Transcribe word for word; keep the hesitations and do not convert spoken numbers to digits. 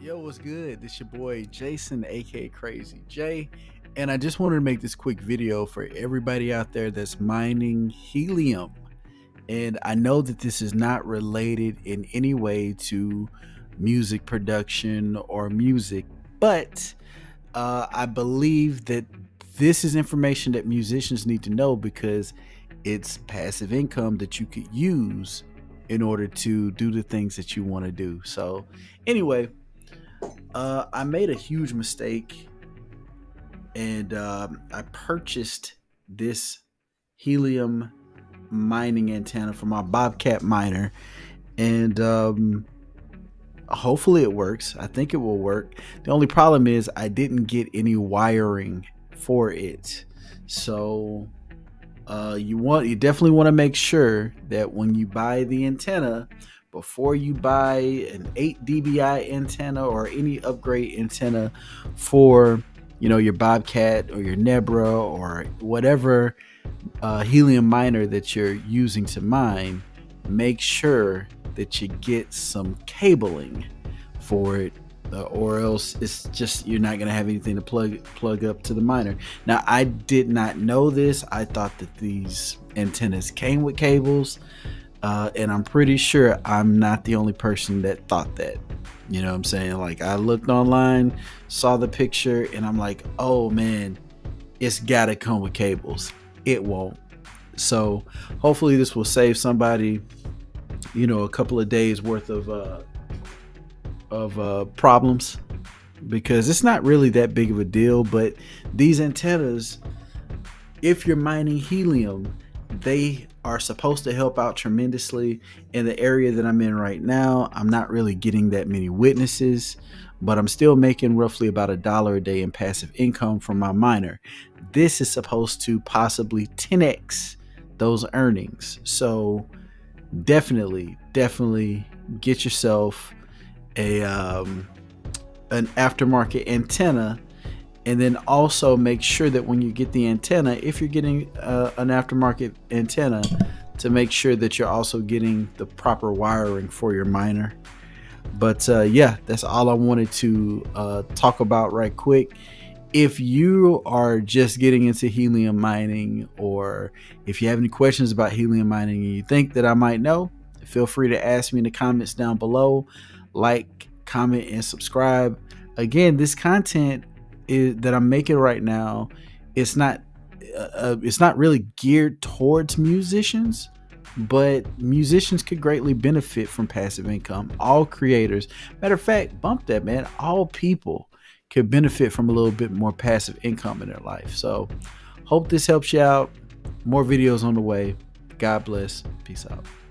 Yo, what's good? This your boy Jason, aka Crazy J, and I just wanted to make this quick video for everybody out there that's mining helium. And I know that this is not related in any way to music production or music, but uh, I believe that this is information that musicians need to know because it's passive income that you could use in order to do the things that you want to do. So anyway, Uh, I made a huge mistake, and uh, I purchased this helium mining antenna for my Bobcat miner, and um, hopefully it works. I think it will work. The only problem is I didn't get any wiring for it, so uh, you want you definitely want to make sure that when you buy the antenna, before you buy an eight D B I antenna or any upgrade antenna for, you know, your Bobcat or your Nebra or whatever uh, helium miner that you're using to mine, make sure that you get some cabling for it, uh, or else it's just you're not going to have anything to plug plug up to the miner. Now, I did not know this. I thought that these antennas came with cables. Uh, and I'm pretty sure I'm not the only person that thought that. You know what I'm saying? Like, I looked online, saw the picture, and I'm like, oh man, it's gotta come with cables. It won't. So hopefully this will save somebody, you know, a couple of days worth of uh, of uh, problems, because it's not really that big of a deal. But these antennas, if you're mining helium, they are supposed to help out tremendously. In the area that I'm in right now, I'm not really getting that many witnesses, but I'm still making roughly about a dollar a day in passive income from my miner. This is supposed to possibly ten X those earnings. So definitely, definitely get yourself a um, an aftermarket antenna. And then also make sure that when you get the antenna, if you're getting uh, an aftermarket antenna, to make sure that you're also getting the proper wiring for your miner. But uh, yeah, that's all I wanted to uh, talk about right quick. If you are just getting into helium mining, or if you have any questions about helium mining and you think that I might know, feel free to ask me in the comments down below. Like, comment, and subscribe. Again, this content Is, that I'm making right now, it's not uh, it's not really geared towards musicians, but musicians could greatly benefit from passive income. All creators, matter of fact, bump that, man, all people could benefit from a little bit more passive income in their life. So hope this helps you out. More videos on the way. God bless. Peace out.